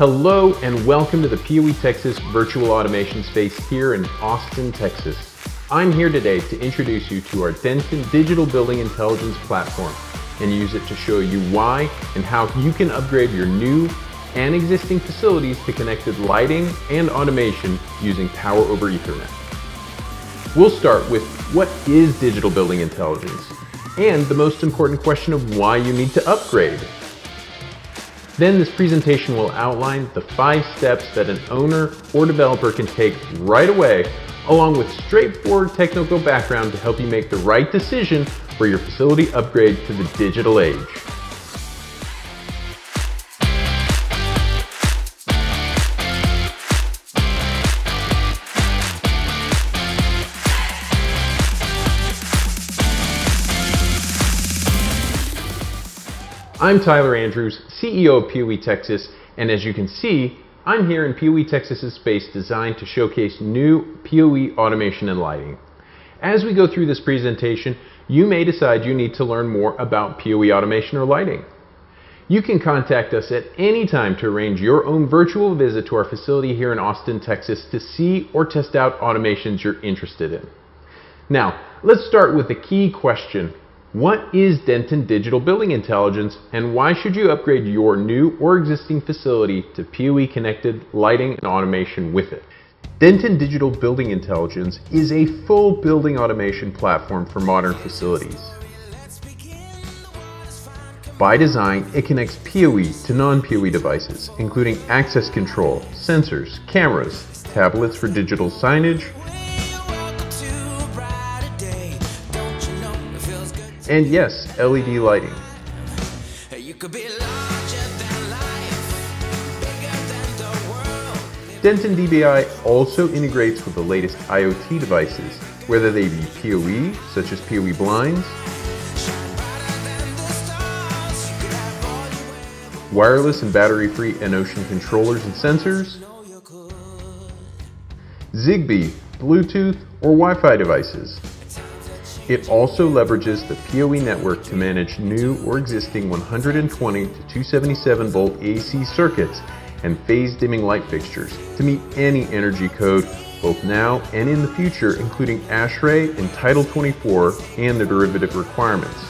Hello and welcome to the PoE Texas virtual automation space here in Austin, Texas. I'm here today to introduce you to our Denton Digital Building Intelligence platform and use it to show you why and how you can upgrade your new and existing facilities to connected lighting and automation using Power over Ethernet. We'll start with what is digital building intelligence and the most important question of why you need to upgrade. Then this presentation will outline the 5 steps that an owner or developer can take right away, along with straightforward technical background to help you make the right decision for your facility upgrade to the digital age. I'm Tyler Andrews, CEO of PoE Texas, and as you can see, I'm here in PoE Texas's space designed to showcase new PoE automation and lighting. As we go through this presentation, you may decide you need to learn more about PoE automation or lighting. You can contact us at any time to arrange your own virtual visit to our facility here in Austin, Texas to see or test out automations you're interested in. Now, let's start with the key question. What is Denton Digital Building Intelligence and why should you upgrade your new or existing facility to PoE connected lighting and automation with it? Denton Digital Building Intelligence is a full building automation platform for modern facilities. By design, it connects PoE to non-PoE devices, including access control, sensors, cameras, tablets for digital signage, and yes, LED lighting. Denton DBI also integrates with the latest IoT devices, whether they be PoE, such as PoE blinds, wireless and battery-free EnOcean controllers and sensors, Zigbee, Bluetooth, or Wi-Fi devices. It also leverages the PoE network to manage new or existing 120 to 277 volt AC circuits and phase dimming light fixtures to meet any energy code both now and in the future, including ASHRAE and Title 24 and the derivative requirements.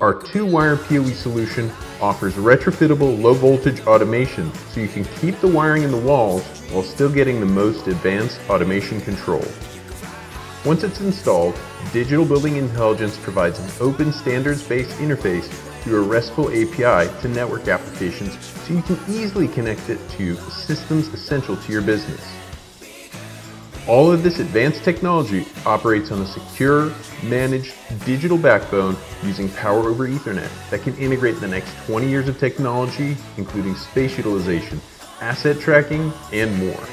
Our 2-wire PoE solution offers retrofittable low voltage automation so you can keep the wiring in the walls while still getting the most advanced automation control. Once it's installed, Digital Building Intelligence provides an open standards-based interface through a RESTful API to network applications so you can easily connect it to systems essential to your business. All of this advanced technology operates on a secure, managed digital backbone using Power over Ethernet that can integrate the next 20 years of technology, including space utilization, asset tracking, and more.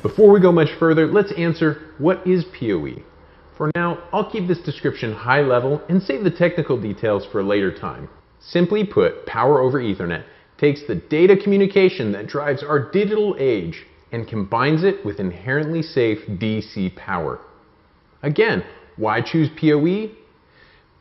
Before we go much further, let's answer what is PoE. For now, I'll keep this description high level and save the technical details for a later time. Simply put, Power over Ethernet takes the data communication that drives our digital age and combines it with inherently safe DC power. Again, why choose PoE?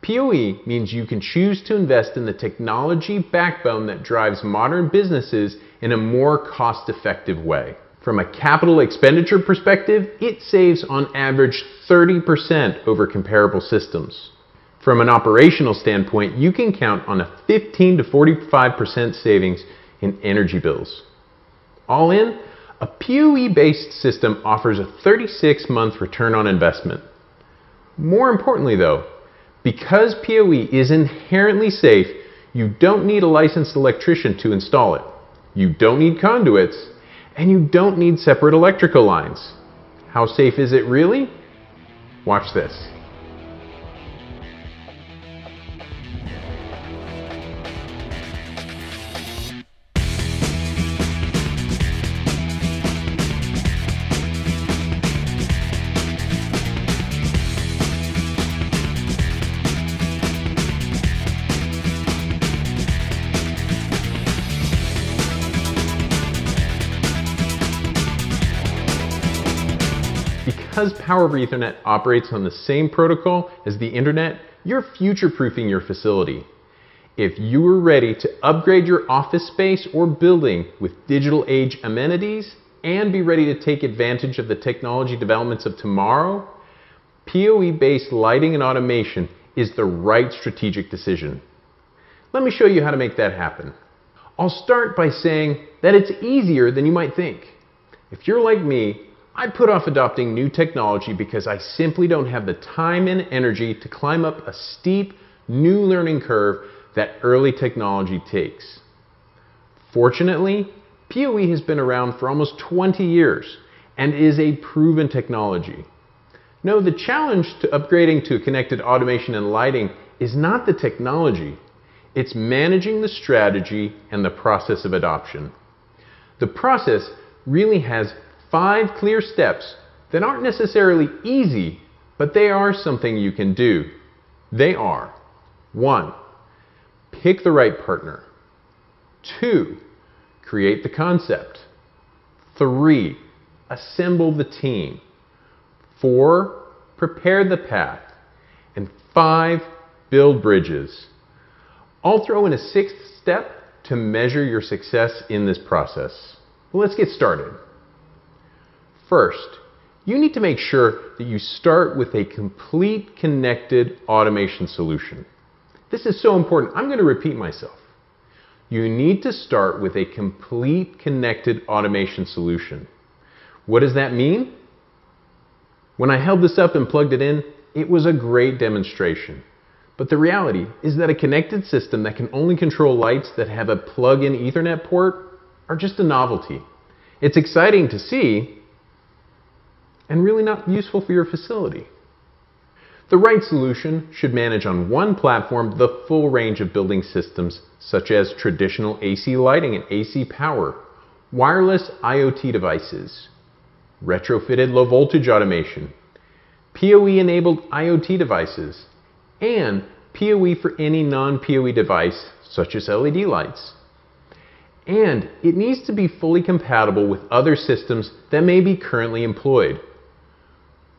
PoE means you can choose to invest in the technology backbone that drives modern businesses in a more cost-effective way. From a capital expenditure perspective, it saves on average 30% over comparable systems. From an operational standpoint, you can count on a 15 to 45% savings in energy bills. All in, a PoE-based system offers a 36-month return on investment. More importantly though, because PoE is inherently safe, you don't need a licensed electrician to install it. You don't need conduits, and you don't need separate electrical lines. How safe is it really? Watch this. Because Power over Ethernet operates on the same protocol as the internet, you're future-proofing your facility. If you are ready to upgrade your office space or building with digital age amenities and be ready to take advantage of the technology developments of tomorrow, PoE-based lighting and automation is the right strategic decision. Let me show you how to make that happen. I'll start by saying that it's easier than you might think. If you're like me, I put off adopting new technology because I simply don't have the time and energy to climb up a steep new learning curve that early technology takes. Fortunately, PoE has been around for almost 20 years and is a proven technology. No, the challenge to upgrading to connected automation and lighting is not the technology. It's managing the strategy and the process of adoption. The process really has 5 clear steps that aren't necessarily easy, but they are something you can do. They are: 1. Pick the right partner. 2. Create the concept. 3. Assemble the team. 4. Prepare the path. And 5. Build bridges. I'll throw in a 6th step to measure your success in this process. Well, let's get started. First, you need to make sure that you start with a complete connected automation solution. This is so important, I'm going to repeat myself. You need to start with a complete connected automation solution. What does that mean? When I held this up and plugged it in, it was a great demonstration. But the reality is that a connected system that can only control lights that have a plug-in Ethernet port are just a novelty. It's exciting to see and really not useful for your facility. The right solution should manage on one platform the full range of building systems such as traditional AC lighting and AC power, wireless IoT devices, retrofitted low voltage automation, PoE enabled IoT devices, and PoE for any non-PoE device, such as LED lights. And it needs to be fully compatible with other systems that may be currently employed.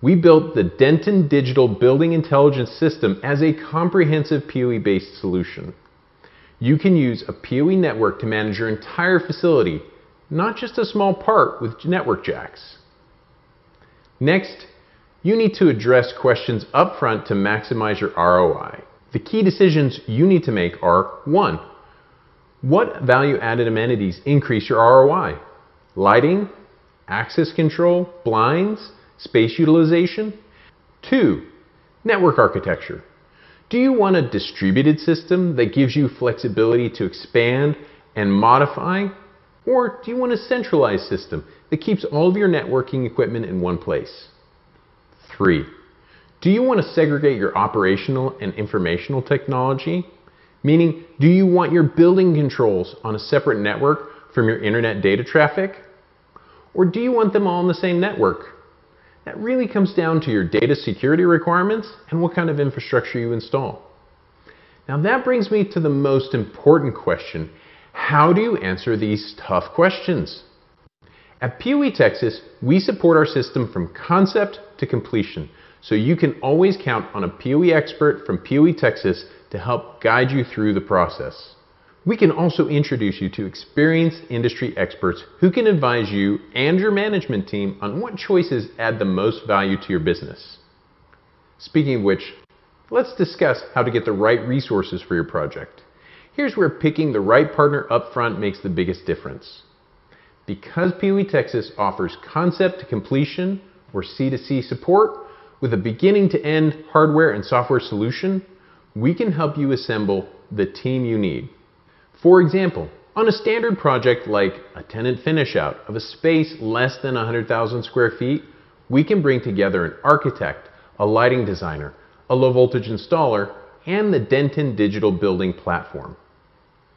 We built the Denton Digital Building Intelligence system as a comprehensive PoE-based solution. You can use a PoE network to manage your entire facility, not just a small part with network jacks. Next, you need to address questions upfront to maximize your ROI. The key decisions you need to make are: 1. What value-added amenities increase your ROI? Lighting, access control, blinds, space utilization. 2. Network architecture. Do you want a distributed system that gives you flexibility to expand and modify? Or do you want a centralized system that keeps all of your networking equipment in one place? 3. Do you want to segregate your operational and informational technology? Meaning, do you want your building controls on a separate network from your internet data traffic? Or do you want them all on the same network? That really comes down to your data security requirements and what kind of infrastructure you install. Now that brings me to the most important question. How do you answer these tough questions? At PoE Texas, we support our system from concept to completion, so you can always count on a PoE expert from PoE Texas to help guide you through the process. We can also introduce you to experienced industry experts who can advise you and your management team on what choices add the most value to your business. Speaking of which, let's discuss how to get the right resources for your project. Here's where picking the right partner up front makes the biggest difference. Because PoE Texas offers concept to completion, or C2C support, with a beginning to end hardware and software solution, we can help you assemble the team you need. For example, on a standard project like a tenant finishout of a space less than 100,000 square feet, we can bring together an architect, a lighting designer, a low voltage installer, and the Denton Digital Building platform.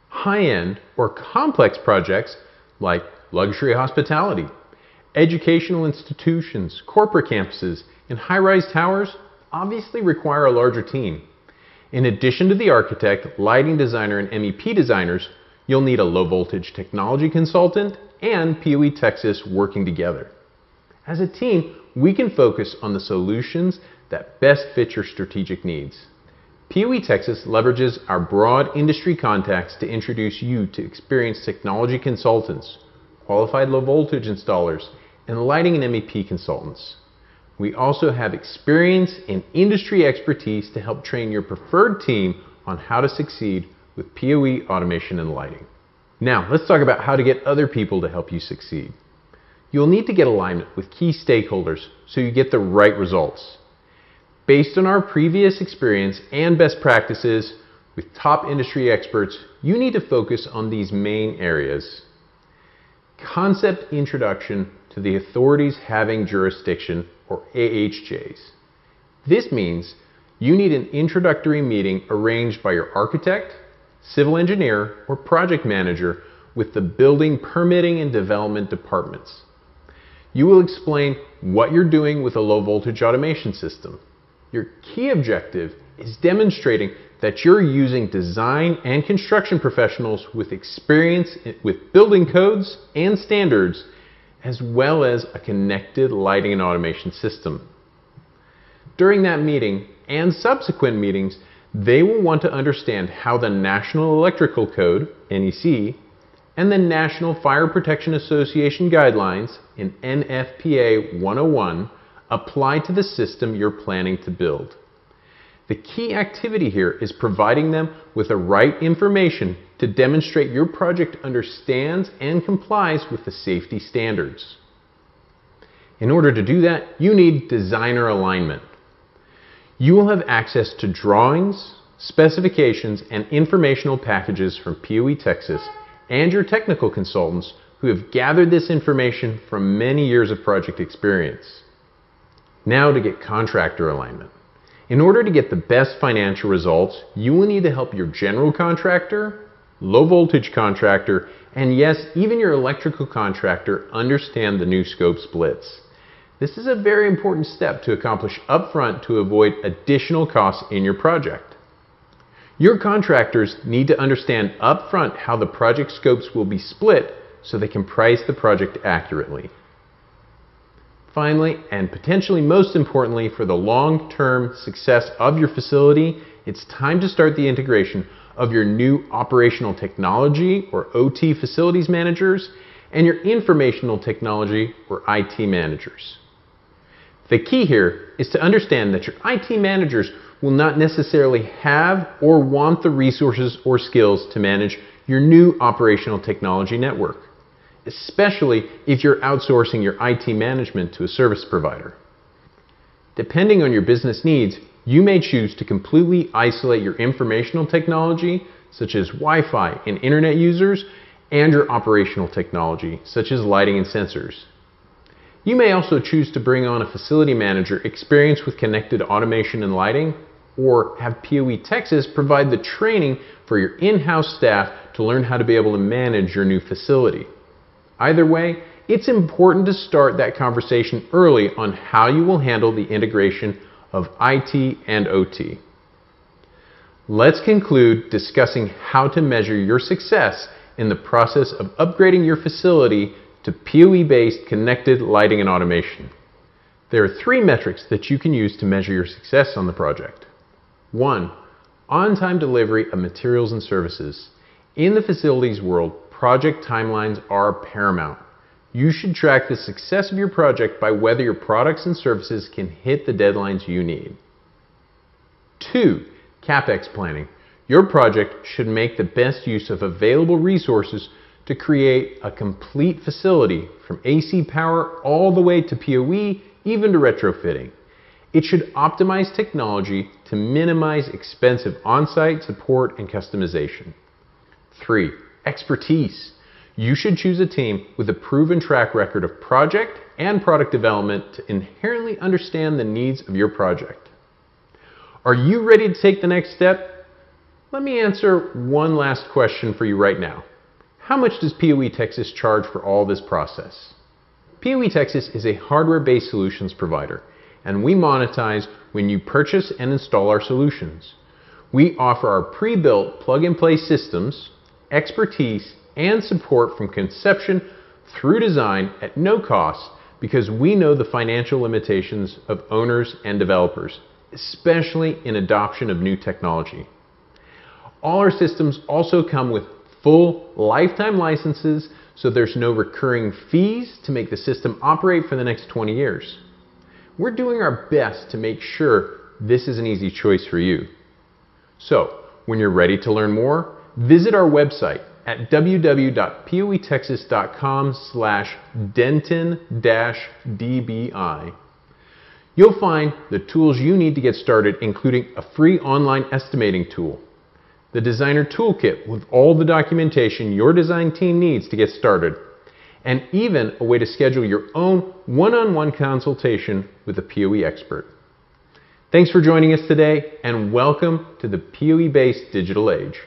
High-end or complex projects like luxury hospitality, educational institutions, corporate campuses, and high-rise towers obviously require a larger team. In addition to the architect, lighting designer, and MEP designers, you'll need a low-voltage technology consultant and PoE Texas working together. As a team, we can focus on the solutions that best fit your strategic needs. PoE Texas leverages our broad industry contacts to introduce you to experienced technology consultants, qualified low-voltage installers, and lighting and MEP consultants. We also have experience and industry expertise to help train your preferred team on how to succeed with PoE automation and lighting. Now, let's talk about how to get other people to help you succeed. You'll need to get alignment with key stakeholders so you get the right results. Based on our previous experience and best practices with top industry experts, you need to focus on these main areas. Concept introduction to the authorities having jurisdiction, or AHJs. This means you need an introductory meeting arranged by your architect, civil engineer, or project manager with the building permitting and development departments. You will explain what you're doing with a low voltage automation system. Your key objective is demonstrating that you're using design and construction professionals with experience with building codes and standards, as well as a connected lighting and automation system. During that meeting and subsequent meetings, they will want to understand how the National Electrical Code, NEC, and the National Fire Protection Association Guidelines in NFPA 101 apply to the system you're planning to build. The key activity here is providing them with the right information to demonstrate your project understands and complies with the safety standards. In order to do that, you need designer alignment. You will have access to drawings, specifications, and informational packages from PoE Texas and your technical consultants who have gathered this information from many years of project experience. Now to get contractor alignment. In order to get the best financial results, you will need to help your general contractor, low voltage contractor, and yes, even your electrical contractor understand the new scope splits. This is a very important step to accomplish upfront to avoid additional costs in your project. Your contractors need to understand upfront how the project scopes will be split so they can price the project accurately. Finally, and potentially most importantly for the long-term success of your facility, it's time to start the integration of your new operational technology, or OT facilities managers, and your informational technology, or IT managers. The key here is to understand that your IT managers will not necessarily have or want the resources or skills to manage your new operational technology network, especially if you're outsourcing your IT management to a service provider. Depending on your business needs, you may choose to completely isolate your informational technology, such as Wi-Fi and internet users, and your operational technology, such as lighting and sensors. You may also choose to bring on a facility manager experienced with connected automation and lighting, or have PoE Texas provide the training for your in-house staff to learn how to be able to manage your new facility. Either way, it's important to start that conversation early on how you will handle the integration of IT and OT. Let's conclude discussing how to measure your success in the process of upgrading your facility to PoE-based connected lighting and automation. There are three metrics that you can use to measure your success on the project. 1. On-time delivery of materials and services. In the facilities world, project timelines are paramount. You should track the success of your project by whether your products and services can hit the deadlines you need. 2. CapEx planning. Your project should make the best use of available resources to create a complete facility from AC power all the way to PoE, even to retrofitting. It should optimize technology to minimize expensive on-site support and customization. 3. Expertise. You should choose a team with a proven track record of project and product development to inherently understand the needs of your project. Are you ready to take the next step? Let me answer one last question for you right now. How much does PoE Texas charge for all this process? PoE Texas is a hardware-based solutions provider, and we monetize when you purchase and install our solutions. We offer our pre-built plug-and-play systems, expertise, and support from conception through design at no cost because we know the financial limitations of owners and developers, especially in adoption of new technology. All our systems also come with full lifetime licenses, so there's no recurring fees to make the system operate for the next 20 years. We're doing our best to make sure this is an easy choice for you. So, when you're ready to learn more, visit our website at www.poetexas.com/denton-dbi. You'll find the tools you need to get started, including a free online estimating tool, the designer toolkit with all the documentation your design team needs to get started, and even a way to schedule your own one-on-one consultation with a PoE expert. Thanks for joining us today, and welcome to the PoE-based digital age.